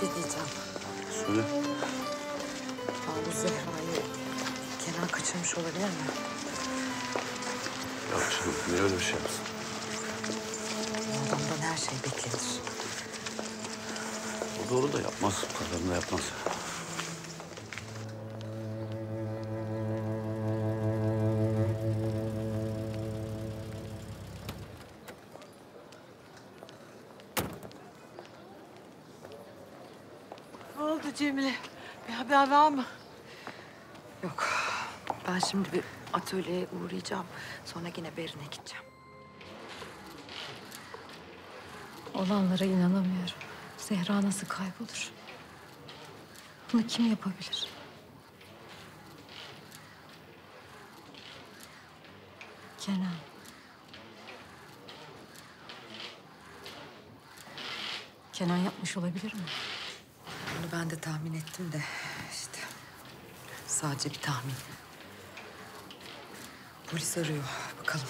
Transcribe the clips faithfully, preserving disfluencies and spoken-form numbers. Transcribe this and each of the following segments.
şey diyeceğim. Söyle. Abi Zehra'yı Kenan kaçırmış olabilir mi? Yok canım, niye öyle bir şey yapsın? Adamdan her şey beklenir. O doğru da yapmaz, kızlarını da yapmaz. Cemile, bir haber var mı? Yok. Ben şimdi bir atölyeye uğrayacağım. Sonra yine Berin'e gideceğim. Olanlara inanamıyorum. Zehra nasıl kaybolur? Bunu kim yapabilir? Kenan. Kenan yapmış olabilir mi? Bunu ben de tahmin ettim de işte sadece bir tahmin. Polis arıyor, bakalım.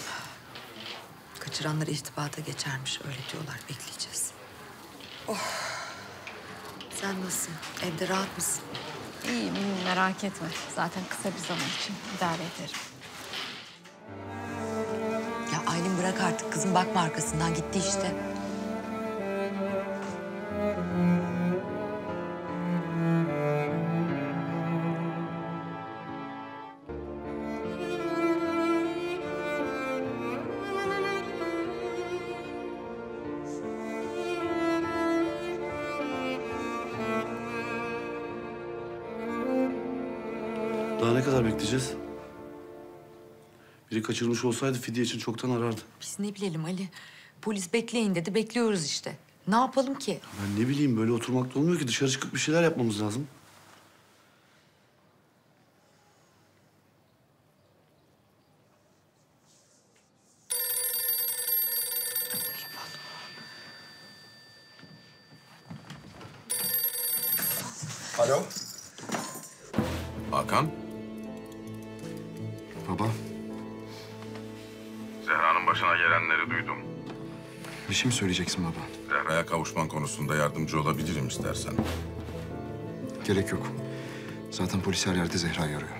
Kaçıranlar irtibata geçermiş, öyle diyorlar, bekleyeceğiz. Oh! Sen nasılsın? Evde rahat mısın? İyiyim, merak etme. Zaten kısa bir zaman için idare ederim. Ya Aylin bırak artık kızım, bakma arkasından, gitti işte. Daha ne kadar bekleyeceğiz? Biri kaçırmış olsaydı fidye için çoktan arardı. Biz ne bilelim Ali. Polis bekleyin dedi, bekliyoruz işte. Ne yapalım ki? Ben ne bileyim, böyle oturmak da olmuyor ki. Dışarı çıkıp bir şeyler yapmamız lazım. Alo. Hakan. Baba. Zehra'nın başına gelenleri duydum. Bir şey mi söyleyeceksin baba? Zehra'ya kavuşman konusunda yardımcı olabilirim istersen. Gerek yok. Zaten polis her yerde Zehra'yı arıyor.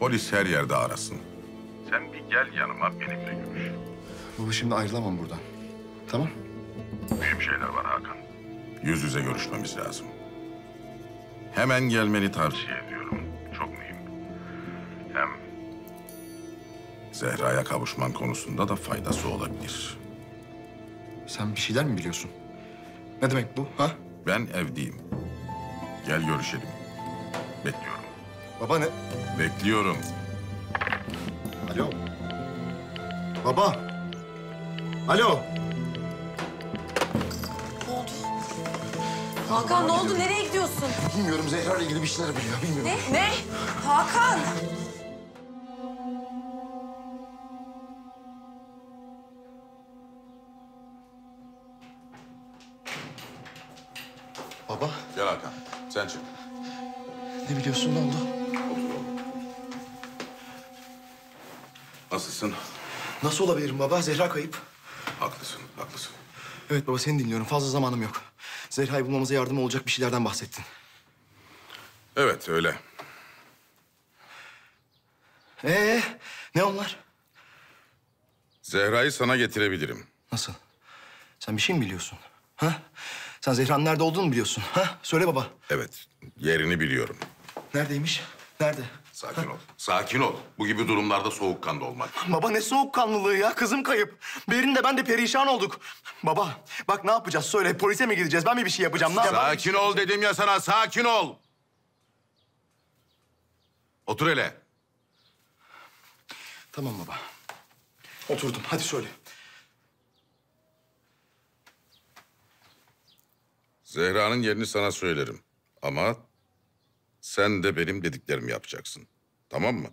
Polis her yerde arasın. Sen bir gel yanıma, benimle görüş. Baba şimdi ayrılamam buradan. Tamam? Mühim şeyler var Hakan. Yüz yüze görüşmemiz lazım. Hemen gelmeni tavsiye ediyorum. Çok mühim. Hem Zehra'ya kavuşman konusunda da faydası olabilir. Sen bir şeyler mi biliyorsun? Ne demek bu, ha? Ben evdeyim. Gel görüşelim. Bekliyorum. Baba ne? Bekliyorum. Alo. Baba. Alo. Ne oldu? Hakan ne oldu? Nereye gidiyorsun? Bilmiyorum. Zehra'yla ilgili bir şeyler biliyor. Bilmiyorum. Ne? Ne? Hakan! Baba. Gel Hakan, sen çık. Ne biliyorsun, ne oldu? Otur oğlum. Nasılsın? Nasıl olabilirim baba? Zehra kayıp. Haklısın, haklısın. Evet baba, seni dinliyorum. Fazla zamanım yok. Zehra'yı bulmamıza yardım olacak bir şeylerden bahsettin. Evet, öyle. Ee, ne onlar? Zehra'yı sana getirebilirim. Nasıl? Sen bir şey mi biliyorsun? Ha? Sen Zehra'nın nerede olduğunu biliyorsun, ha? Söyle baba. Evet, yerini biliyorum. Neredeymiş? Nerede? Sakin ha? ol, sakin ol. Bu gibi durumlarda soğukkanlı olmak. Baba ne soğukkanlılığı ya? Kızım kayıp. Berin de ben de perişan olduk. Baba, bak ne yapacağız? Söyle, polise mi gideceğiz? Ben mi bir şey yapacağım? Ne sakin yapalım? ol dedim ya sana, sakin ol. Otur hele. Tamam baba. Oturdum, hadi söyle. Zehra'nın yerini sana söylerim ama sen de benim dediklerimi yapacaksın. Tamam mı?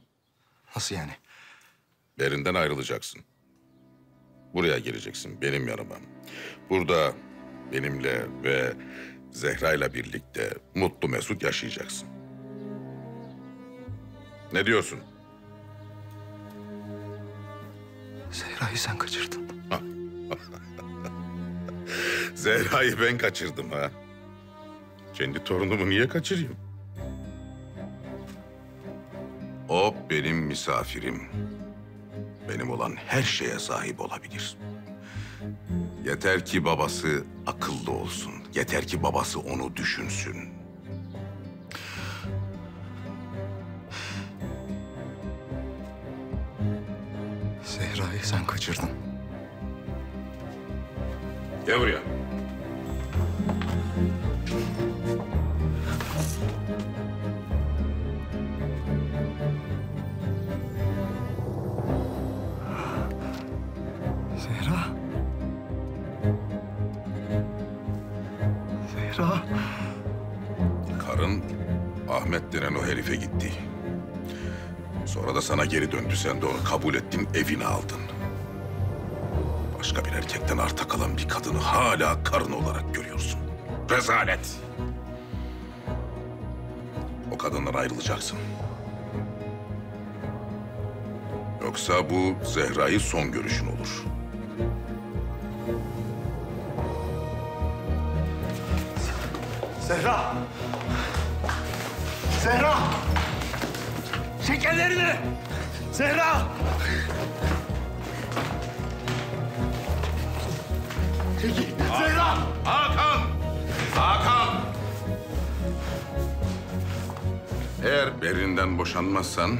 Nasıl yani? Berinden ayrılacaksın. Buraya geleceksin, benim yanıma. Burada benimle ve Zehra'yla birlikte mutlu mesut yaşayacaksın. Ne diyorsun? Zehra'yı sen kaçırdın. Zehra'yı ben kaçırdım ha. Kendi torunumu niye kaçırayım? O benim misafirim. Benim olan her şeye sahip olabilir. Yeter ki babası akıllı olsun. Yeter ki babası onu düşünsün. Zehra'yı sen kaçırdın. Gel buraya. Ahmet denen o herife gitti. Sonra da sana geri döndü. Sen de onu kabul ettin, evine aldın. Başka bir erkekten arta kalan bir kadını hala karın olarak görüyorsun. Rezalet! O kadından ayrılacaksın. Yoksa bu Zehra'yı son görüşün olur. Zehra! Zehra! Çek ellerini! Zehra! Çekil! Zehra! Hakan! Hakan! Eğer Berin'den boşanmazsan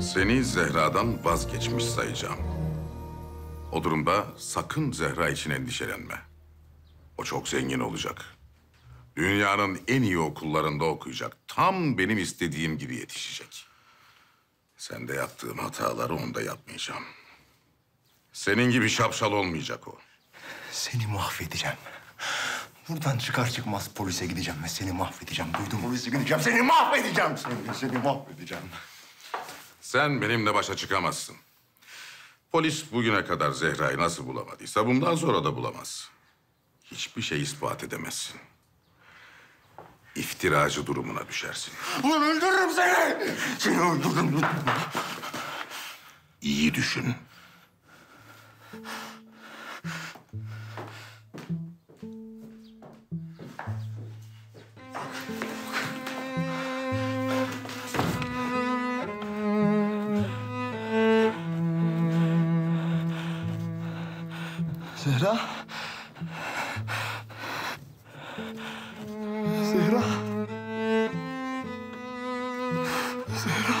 seni Zehra'dan vazgeçmiş sayacağım. O durumda sakın Zehra için endişelenme. O çok zengin olacak. Dünyanın en iyi okullarında okuyacak. Tam benim istediğim gibi yetişecek. Sen de yaptığım hataları onda yapmayacağım. Senin gibi şapşal olmayacak o. Seni mahvedeceğim. Buradan çıkar çıkmaz polise gideceğim ve seni mahvedeceğim. Duydun mu? Polise gideceğim. Seni mahvedeceğim. Seni, seni mahvedeceğim. Sen benimle başa çıkamazsın. Polis bugüne kadar Zehra'yı nasıl bulamadıysa bundan sonra da bulamaz. Hiçbir şey ispat edemezsin. İftiracı durumuna düşersin. Ulan öldürürüm seni! Seni öldürürüm. İyi düşün. Zehra? Zehra. Zehra. Zehra.